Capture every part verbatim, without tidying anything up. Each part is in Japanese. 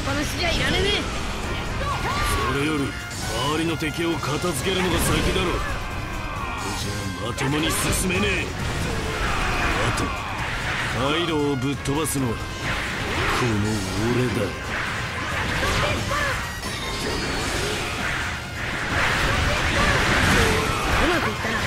っぱなしじゃいらねえね。それより周りの敵を片付けるのが先だろ。じゃまともに進めねえ。あとカイロをぶっ飛ばすのはこの俺だ。うまくいったな。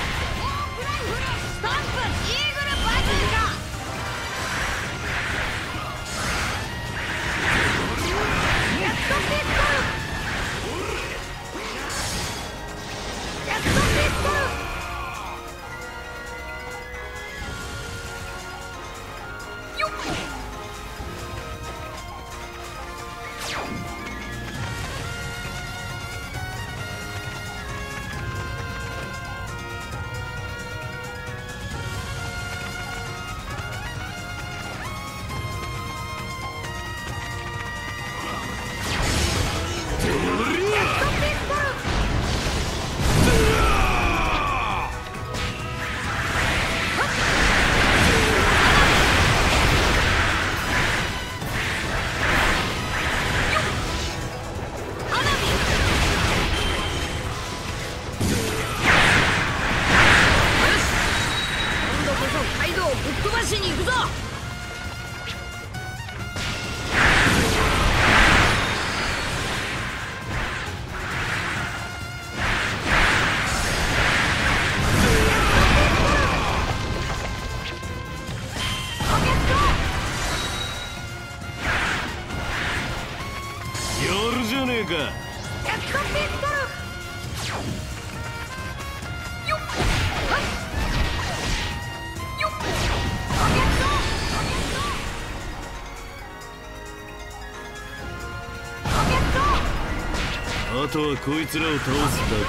あとはこいつらを倒すだ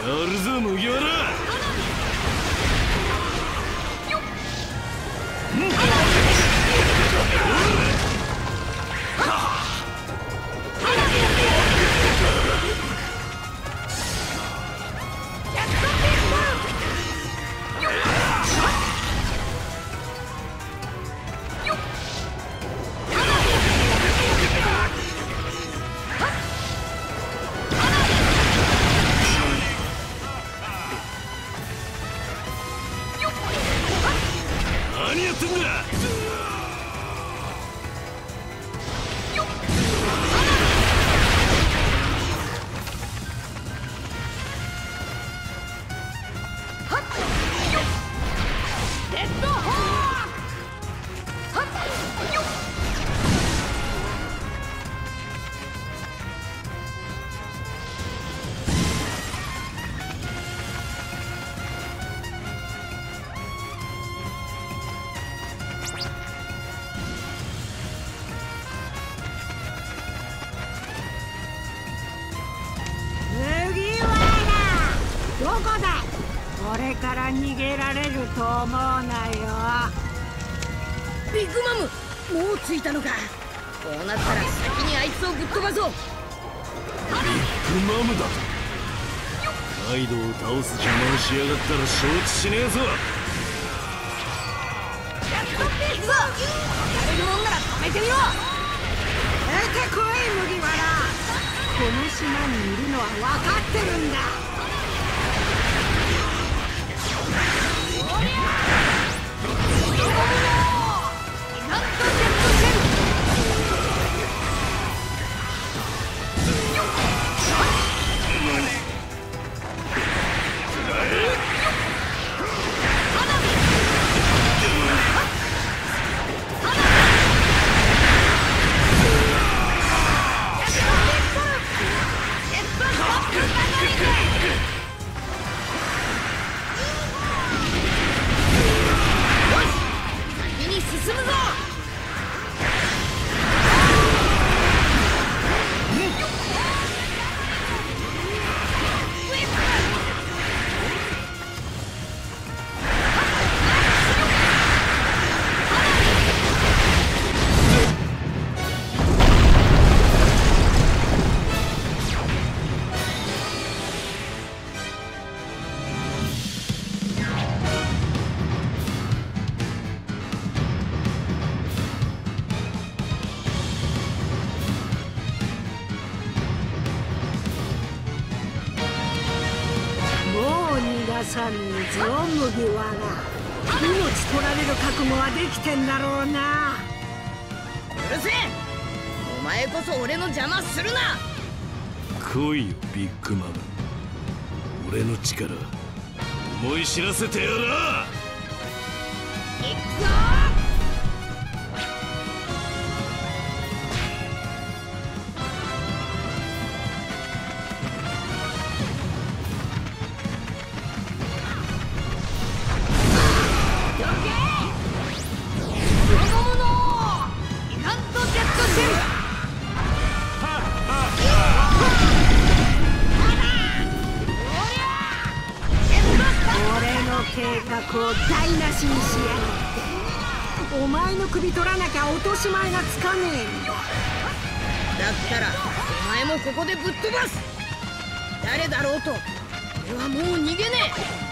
けか。やるぞ麦わら。逃げられると思うなよ。ビッグマム、もう着いたのか。こうなったら先にあいつをぶっ飛ばそう。ビッグマムだとカイドウを倒す邪魔をしやがったら承知しねえぞ。やっとっていくぞ。やれるもんなら止めてみろ。出てこい麦わら。この島にいるのは分かってるんだ。さんにぞ麦わら、命取られる覚悟はできてんだろうな。うるせえ、お前こそ俺の邪魔するな。来いよビッグマム、俺の力思い知らせてやら。行くぞ。お前の首取らなきゃ落とし前がつかねえよ。だったらお前もここでぶっ飛ばす。誰だろうと俺はもう逃げねえ。